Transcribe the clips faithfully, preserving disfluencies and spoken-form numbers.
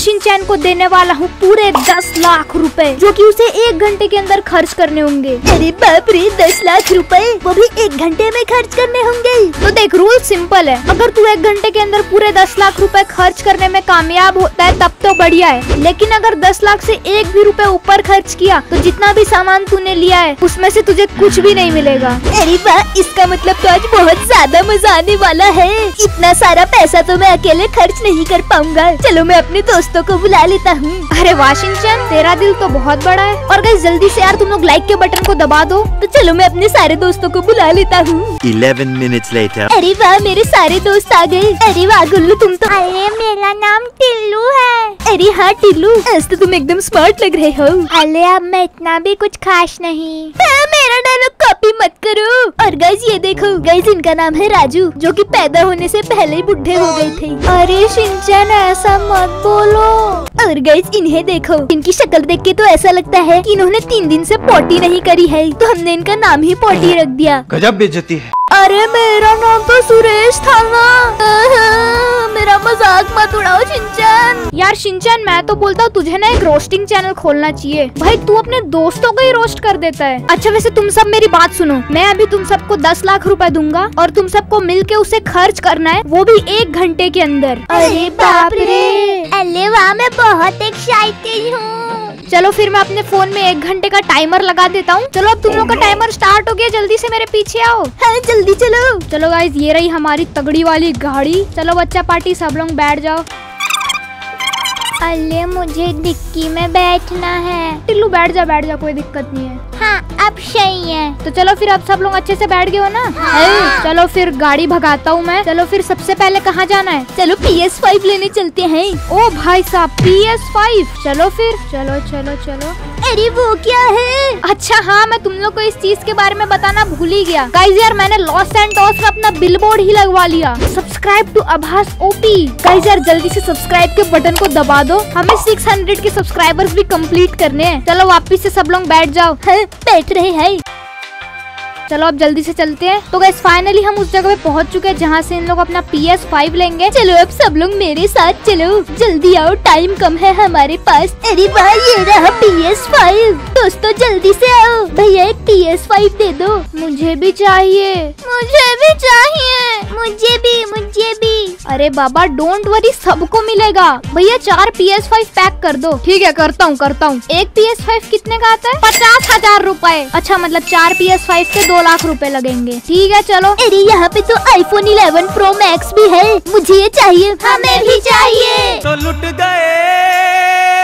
Shinchan को देने वाला हूँ पूरे दस लाख रुपए, जो कि उसे एक घंटे के अंदर खर्च करने होंगे। अरे बाप रे, दस लाख रुपए वो भी एक घंटे में खर्च करने होंगे। तो देख, रूल सिंपल है, अगर तू एक घंटे के अंदर पूरे दस लाख रुपए खर्च करने में कामयाब होता है तब तो बढ़िया है, लेकिन अगर दस लाख से एक भी रुपए ऊपर खर्च किया तो जितना भी सामान तूने लिया है उसमें से तुझे कुछ भी नहीं मिलेगा। अरे वाह, इसका मतलब तो आज बहुत ज्यादा मजा आने वाला है। इतना सारा पैसा तो मैं अकेले खर्च नहीं कर पाऊंगा, चलो मैं अपने दोस्तों को बुला लेता हूँ। अरे वाशिंगटन, तेरा दिल तो बहुत बड़ा है। और गाइस, जल्दी से यार तुम लोग लाइक के बटन को दबा दो। तो चलो मैं अपने सारे दोस्तों को बुला लेता हूँ। ग्यारह मिनट्स लेटर। अरे वाह, मेरे सारे दोस्त आ गए। अरे वाह गुल्लू, तुम तो। अरे मेरा नाम टिल्लू है। अरे हाँ टिल्लू, आज तो तुम एकदम स्मार्ट लग रहे हो। अरे अब मैं इतना भी कुछ खास नहीं। मेरा डायलॉग कॉपी मत करो। और गाइस ये देखो, गाइस इनका नाम है राजू, जो कि पैदा होने से पहले ही बुढ़े हो गए थे। अरे शिनचैन, ऐसा मत बोलो। और गाइस इन्हें देखो, इनकी शक्ल देख के तो ऐसा लगता है कि इन्होंने तीन दिन से पोटी नहीं करी है, तो हमने इनका नाम ही पोटी रख दिया। गजब बेइज्जती है। अरे मेरा नाम तो सुरेश था ना। मेरा मजाक मत उड़ाओ शिनचैन। यार शिनचैन, मैं तो बोलता हूँ तुझे ना एक रोस्टिंग चैनल खोलना चाहिए। भाई तू अपने दोस्तों को ही रोस्ट कर देता है। अच्छा वैसे तुम सब मेरी बात सुनो, मैं अभी तुम सबको दस लाख रुपए दूंगा और तुम सबको मिलके उसे खर्च करना है, वो भी एक घंटे के अंदर। अरे बाप रे, अरे वाह, मैं बहुत एक्साइटेड हूँ। चलो फिर मैं अपने फोन में एक घंटे का टाइमर लगा देता हूँ। चलो अब तुम लोग का टाइमर स्टार्ट हो गया, जल्दी से मेरे पीछे आओ। हाँ, जल्दी चलो। चलो गाइस, ये रही हमारी तगड़ी वाली गाड़ी। चलो बच्चा पार्टी, सब लोग बैठ जाओ। अल्ले, मुझे डिक्की में बैठना है। टिल्लू बैठ जा, बैठ जा, कोई दिक्कत नहीं है। हाँ, अब सही है। तो चलो फिर, अब सब लोग अच्छे से बैठ गए हो ना? हाँ। चलो फिर गाड़ी भगाता हूँ मैं। चलो फिर, सबसे पहले कहाँ जाना है? चलो पी एस फाइव लेने चलते हैं। ओ भाई साहब, पी एस फाइव! चलो फिर, चलो चलो चलो। अरे वो क्या है? अच्छा हाँ, मैं तुम लोग को इस चीज के बारे में बताना भूल ही गया। गाइस यार, मैंने लॉस एंड टॉस में अपना बिलबोर्ड ही लगवा लिया। Subscribe to Abhas O P. Guys यार, जल्दी से सब्सक्राइब के बटन को दबा दो, हमें छह सौ के सब्सक्राइबर्स भी कंप्लीट करने हैं। चलो वापस से सब लोग बैठ जाओ। हाँ, बैठ रहे हैं। चलो अब जल्दी से चलते हैं। तो गाइस फाइनली हम उस जगह पे पहुंच चुके हैं जहां से इन लोग अपना पी एस फाइव लेंगे। चलो अब सब लोग मेरे साथ चलो, जल्दी आओ, टाइम कम है हमारे पास। अरे भाई, ये रहा पी एस फाइव। दोस्तों जल्दी से आओ। भैया एक पी एस फाइव दे दो। मुझे भी चाहिए, मुझे भी चाहिए, मुझे भी, मुझे भी। अरे बाबा, डोंट वरी, सबको मिलेगा। भैया चार पी एस फाइव पैक कर दो। ठीक है, करता हूँ करता हूँ। एक पी एस फाइव कितने का आता है? पचास हजार रूपए। अच्छा मतलब चार पी एस फाइव से दो लाख रुपए लगेंगे। ठीक है चलो। अरे यहाँ पे तो आईफोन इलेवन प्रो मैक्स भी है। मुझे ये चाहिए। हमें भी चाहिए। तो लुट गए,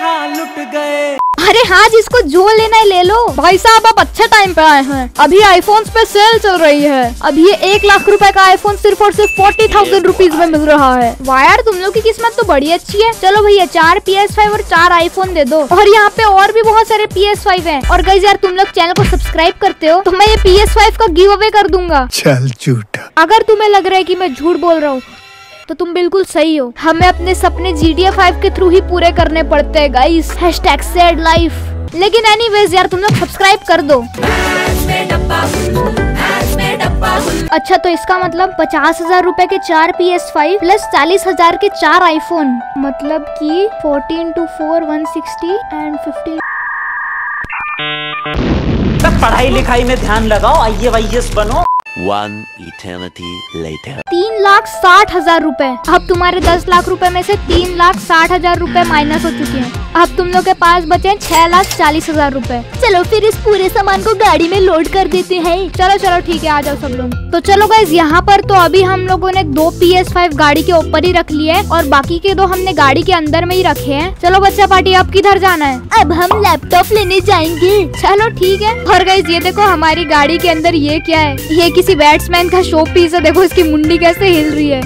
हाँ लुट गए। अरे हाँ, जिसको जो लेना है ले लो। भाई साहब, आप अच्छे टाइम पे आए हैं। अभी आईफोन्स पे सेल चल रही है। अभी ये एक लाख रुपए का आईफोन सिर्फ और सिर्फ फोर्टी थाउजेंड रुपीज में मिल रहा है। वाह यार, तुम लोग की किस्मत तो बड़ी अच्छी है। चलो भैया, चार पी एस फाइव और चार आईफोन दे दो। और यहाँ पे और भी बहुत सारे पी एस फाइव है। और गाइस यार, तुम लोग चैनल को सब्सक्राइब करते हो तो मैं ये पी एस फाइव का गिव अवे कर दूंगा। चल झूठा, अगर तुम्हें लग रहा है की मैं झूठ बोल रहा हूँ तो तुम बिल्कुल सही हो। हमें अपने सपने जी टी ए फाइव के थ्रू ही पूरे करने पड़ते हैं गाइस। Hashtag sad life. लेकिन एनीवेज यार, तुम लोग सब्सक्राइब कर दो। अच्छा तो इसका मतलब पचास हजार रूपए के चार पी एस फाइव प्लस चालीस हजार के चार आईफोन, मतलब कि fourteen two four one sixty and fifteen. तब पढ़ाई लिखाई में ध्यान लगाओ, आई ए एस बनो। One eternity later. तीन लाख साठ हजार रूपए। अब तुम्हारे दस लाख रुपए में से तीन लाख साठ हजार रूपए माइनस हो चुके हैं। अब तुम लोग के पास बचे हैं छह लाख चालीस हजार रूपए। चलो फिर इस पूरे सामान को गाड़ी में लोड कर देते हैं। चलो चलो, ठीक है, आ जाओ सब लोग। तो चलो गाइस, यहाँ पर तो अभी हम लोगों ने दो पी एस फाइव गाड़ी के ऊपर ही रख लिए और बाकी के दो हमने गाड़ी के अंदर में ही रखे हैं। चलो बच्चा पार्टी, अब किधर जाना है? अब हम लैपटॉप लेने जाएंगे। चलो ठीक है। और गाइस ये देखो, हमारी गाड़ी के अंदर ये क्या है? ये किसी बैट्समैन का शो पीस है। देखो इसकी मुंडी कैसे हिल रही है।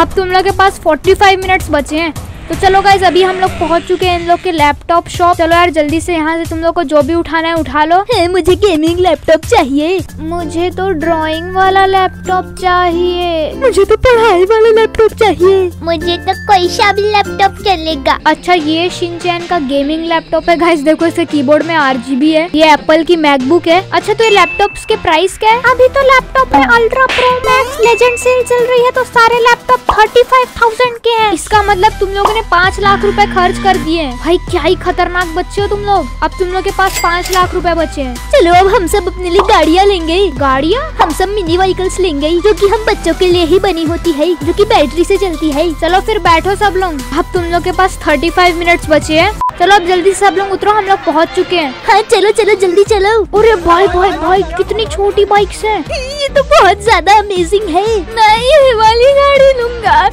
अब तुम लोग के पास पैंतालीस मिनट्स बचे हैं। तो चलो गाइस, अभी हम लोग पहुंच चुके हैं इन लोग के लैपटॉप शॉप। चलो यार, जल्दी से यहाँ से तुम लोग को जो भी उठाना है उठा लो। मुझे गेमिंग लैपटॉप चाहिए। मुझे तो ड्राइंग वाला लैपटॉप चाहिए। मुझे तो पढ़ाई वाला लैपटॉप चाहिए। मुझे तो कोई सा भी लैपटॉप चलेगा। अच्छा ये शिनचैन का गेमिंग लैपटॉप है गाइस, देखो इसके कीबोर्ड में आरजीबी है। ये एप्पल की मैकबुक है। अच्छा तो ये लैपटॉप्स के प्राइस क्या है? अभी तो लैपटॉप में ultra pro max legend sale चल रही है तो सारे लैपटॉप थर्टी फाइव थाउजेंड के हैं। इसका मतलब तुम लोगों ने पाँच लाख रुपए खर्च कर दिए। भाई क्या ही खतरनाक बच्चे हो तुम लोग। अब तुम लोग के पास पाँच लाख रुपए बचे हैं। चलो अब हम सब अपने लिए गाड़ियाँ लेंगे। गाड़ियाँ हम सब मिनी व्हीकल्स लेंगे जो कि हम बच्चों के लिए ही बनी होती है, जो कि बैटरी से चलती है। चलो फिर बैठो सब लोग। अब तुम लोग के पास थर्टी फाइव मिनट्स बचे हैं। चलो अब जल्दी सब लोग उतरो, हम लोग पहुँच चुके हैं। हाँ चलो चलो जल्दी चलो। अरे भाई भाई भाई कितनी छोटी बाइक्स है, ये तो बहुत ज्यादा अमेजिंग है। मैं ये वाली गाड़ी लूंगा,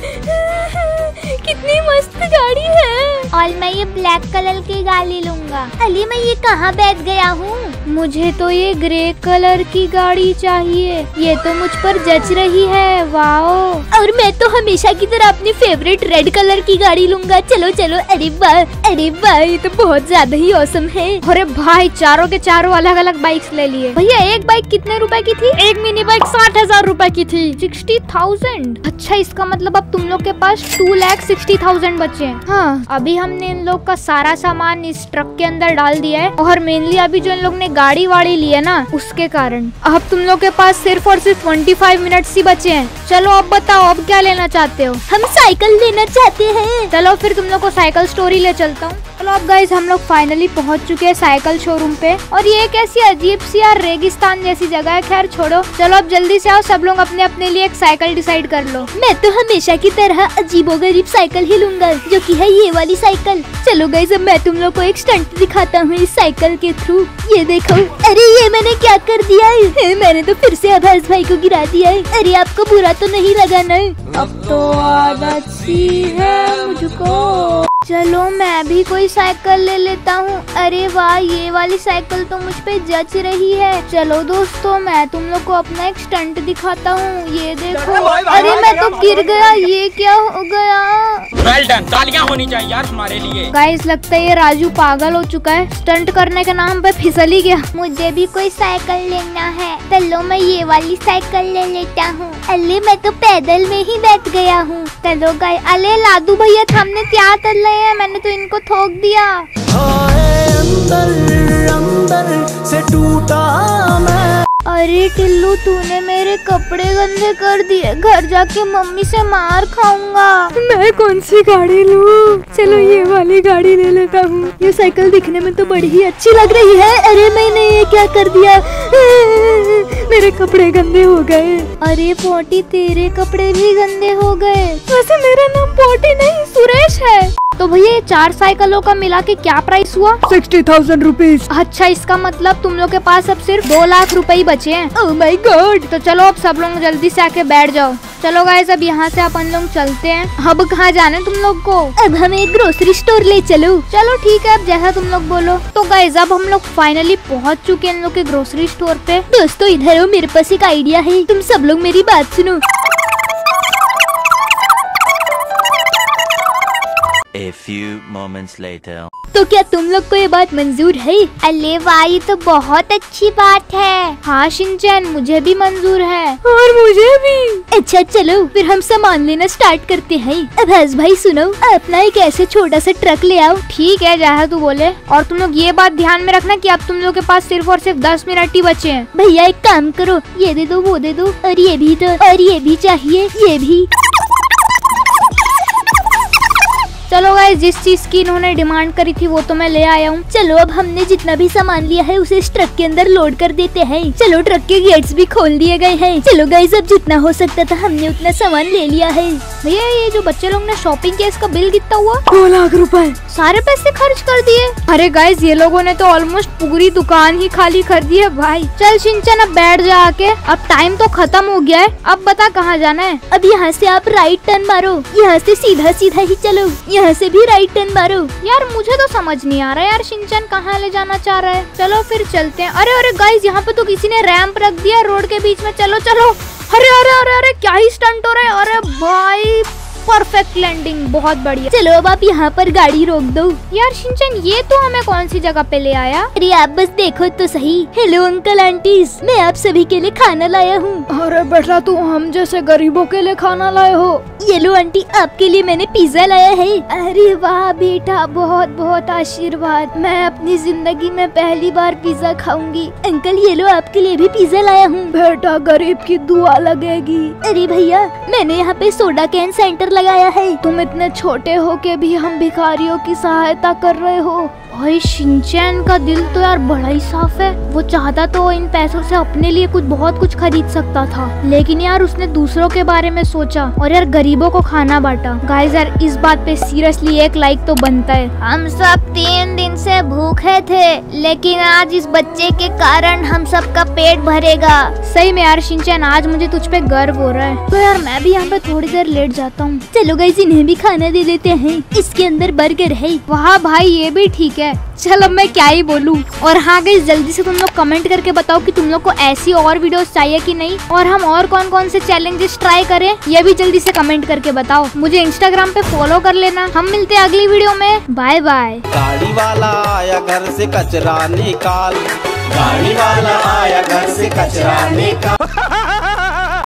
कितनी मस्त गाड़ी है। और मैं ये ब्लैक कलर की गाड़ी लूंगा। अली मैं ये कहाँ बैठ गया हूँ? मुझे तो ये ग्रे कलर की गाड़ी चाहिए। ये तो मुझ पर जच रही है। वाओ, और मैं तो हमेशा की तरह अपनी फेवरेट रेड कलर की गाड़ी लूंगा। चलो चलो। अरे वाह अरे वाह, ये तो बहुत ज्यादा ही औसम है। अरे भाई चारों के चारों अलग अलग बाइक्स ले लिए। भैया एक बाइक कितने रुपए की थी? एक मिनी बाइक साठ हजार रुपए की थी, सिक्सटी थाउजेंड। अच्छा इसका मतलब अब तुम लोग के पास टू लैख सिक्सटी थाउजेंड बचे हैं। हाँ अभी हमने इन लोग का सारा सामान इस ट्रक के अंदर डाल दिया है, और मेनली अभी जो इन लोग ने गाड़ी वाड़ी ली है ना उसके कारण। अब तुम लोग के पास सिर्फ और सिर्फ ट्वेंटी फाइव मिनट्स ही बचे हैं। चलो अब बताओ अब क्या लेना चाहते हो? हम साइकिल लेना चाहते हैं। चलो फिर तुम लोग को साइकिल स्टोरी ले चलता हूँ। चलो अब गाइज हम लोग फाइनली पहुँच चुके हैं साइकिल शोरूम पे, और ये एक ऐसी अजीब सी यार रेगिस्तान जैसी जगह है। खैर छोड़ो, चलो अब जल्दी से आओ सब लोग अपने अपने लिए एक साइकिल डिसाइड कर लो। मैं तो हमेशा की तरह अजीबोगरीब साइकिल ही लूंगा, जो कि है ये वाली साइकिल। चलो गाइज अब मैं तुम लोग को एक स्टंट दिखाता हूँ इस साइकिल के थ्रू। ये देखो, अरे ये मैंने क्या कर दिया है, मैंने तो फिर से अभास भाई को गिरा दिया है। अरे आपको बुरा तो नहीं लगा ना? अब तो आदत सी है मुझको। चलो मैं भी कोई साइकिल ले लेता हूँ। अरे वाह ये वाली साइकिल तो मुझ पे जच रही है। चलो दोस्तों मैं तुम लोग को अपना एक स्टंट दिखाता हूँ। ये देखो, अरे मैं तो गिर गया, ये क्या हो गया? वेल डन, तालियां होनी चाहिए यार तुम्हारे लिए। गाइस लगता है ये राजू पागल हो चुका है, स्टंट करने के नाम पे फिसल ही गया। मुझे भी कोई साइकिल लेना है, चलो मैं ये वाली साइकिल ले लेता हूँ। अरे मैं तो पैदल में ही बैठ गया हूँ। चलो गाइस, अरे लादू भैया हमने क्या कर लिया, मैंने तो इनको ठोक दिया। अंदर अंदर से टूटा मैं। अरे टिल्लू तूने मेरे कपड़े गंदे कर दिए, घर जाके मम्मी से मार खाऊंगा। मैं कौन सी गाड़ी लूँ? चलो ये वाली गाड़ी ले लेता हूँ। ये साइकिल दिखने में तो बड़ी ही अच्छी लग रही है। अरे मैंने ये क्या कर दिया, मेरे कपड़े गंदे हो गए। अरे पोटी तेरे कपड़े भी गंदे हो गए। वैसे मेरा नाम पोटी नहीं सुरेश है। तो भैया चार साइकिलों का मिला के क्या प्राइस हुआ? Sixty thousand rupees. अच्छा इसका मतलब तुम लोग के पास अब सिर्फ दो लाख रुपए ही बचे हैं। Oh my god. तो चलो अब सब लोग जल्दी से आके बैठ जाओ। चलो गाइस अब यहाँ से अपन लोग चलते हैं। अब कहाँ जाना है तुम लोग को? अब हमें एक ग्रोसरी स्टोर ले चलो। चलो ठीक है, अब जैसा तुम लोग बोलो। तो गाइस अब हम लोग फाइनली पहुँच चुके हैं इन लोग के ग्रोसरी स्टोर पे। दोस्तों इधर हो, मेरे पास एक आइडिया है, तुम सब लोग मेरी बात सुनो। A few moments later. तो क्या तुम लोग को ये बात मंजूर है? अरे वाह ये तो बहुत अच्छी बात है। हाँ शिनचैन मुझे भी मंजूर है। और मुझे भी। अच्छा चलो फिर हम सामान लेना स्टार्ट करते हैं। अभास भाई सुनो, अपना एक ऐसे छोटा सा ट्रक ले आओ। ठीक है जहाँ तू बोले। और तुम लोग ये बात ध्यान में रखना कि अब तुम लोग के पास सिर्फ और सिर्फ दस मिनट ही बचे हैं। भैया एक काम करो, ये दे दो वो दे दो, और ये भी दो, और ये भी चाहिए, ये भी। चलो गाइस जिस चीज की इन्होंने डिमांड करी थी वो तो मैं ले आया हूँ। चलो अब हमने जितना भी सामान लिया है उसे इस ट्रक के अंदर लोड कर देते हैं। चलो ट्रक के गेट्स भी खोल दिए गए हैं। चलो गाइस अब जितना हो सकता था हमने उतना सामान ले लिया है। भैया ये जो बच्चे लोग ने शॉपिंग किया इसका बिल कितना हुआ? दो लाख रुपए। सारे पैसे खर्च कर दिए। अरे गाइस ये लोगों ने तो ऑलमोस्ट पूरी दुकान ही खाली कर दी है भाई। चल शिनचैन अब बैठ जा आके, अब टाइम तो खत्म हो गया है। अब बता कहाँ जाना है? अब यहाँ से आप राइट टर्न मारो। यहाँ से सीधा सीधा ही चलो, यहाँ से भी राइट टर्न मारो। यार मुझे तो समझ नहीं आ रहा यार शिनचैन कहाँ ले जाना चाह रहा है। चलो फिर चलते हैं। अरे अरे गाइस यहाँ पे तो किसी ने रैंप रख दिया रोड के बीच में। चलो चलो। अरे अरे अरे अरे क्या ही स्टंट हो रहा है। अरे भाई परफेक्ट लैंडिंग, बहुत बढ़िया। चलो अब आप यहाँ पर गाड़ी रोक दो। यार शिनचैन, ये तो हमें कौन सी जगह पे ले आया। अरे आप बस देखो तो सही। हेलो अंकल आंटीज, मैं आप सभी के लिए खाना लाया हूँ। अरे बेटा, तू हम जैसे गरीबों के लिए खाना लाए हो। ये लो आंटी, आपके लिए मैंने पिज्जा लाया है। अरे वाह बेटा, बहुत बहुत आशीर्वाद। मैं अपनी जिंदगी में पहली बार पिज्जा खाऊंगी। अंकल ये लो, आपके लिए भी पिज्जा लाया हूँ। बेटा गरीब की दुआ लगेगी। अरे भैया, मैंने यहाँ पे सोडा कैन सेंटर लगाया है। तुम इतने छोटे हो के भी हम भिखारियों की सहायता कर रहे हो। भाई शिनचैन का दिल तो यार बड़ा ही साफ है। वो चाहता तो इन पैसों से अपने लिए कुछ बहुत कुछ खरीद सकता था, लेकिन यार उसने दूसरों के बारे में सोचा और यार गरीबों को खाना बांटा। गाइस यार, इस बात पे सीरियसली एक लाइक तो बनता है। हम सब तीन दिन से भूखे थे, लेकिन आज इस बच्चे के कारण हम सब का पेट भरेगा। सही में यार शिनचैन, आज मुझे तुझ पे गर्व हो रहा है। तो यार मैं भी यहाँ पे थोड़ी देर लेट जाता हूँ। चलो गाइस, इन्हें भी खाना दे देते हैं। इसके अंदर बर्गर है। वहाँ भाई ये भी ठीक है। चल अब मैं क्या ही बोलूं। और हाँ गाइस, जल्दी से तुम लोग कमेंट करके बताओ कि तुम लोग को ऐसी और वीडियोस चाहिए कि नहीं, और हम और कौन कौन से चैलेंजेस ट्राई करें, ये भी जल्दी से कमेंट करके बताओ। मुझे इंस्टाग्राम पे फॉलो कर लेना। हम मिलते हैं अगली वीडियो में। Bye bye. गाड़ी वाला आया घर से कचरा निकाल, गाड़ी वाला आया घर से कचरा निकाल।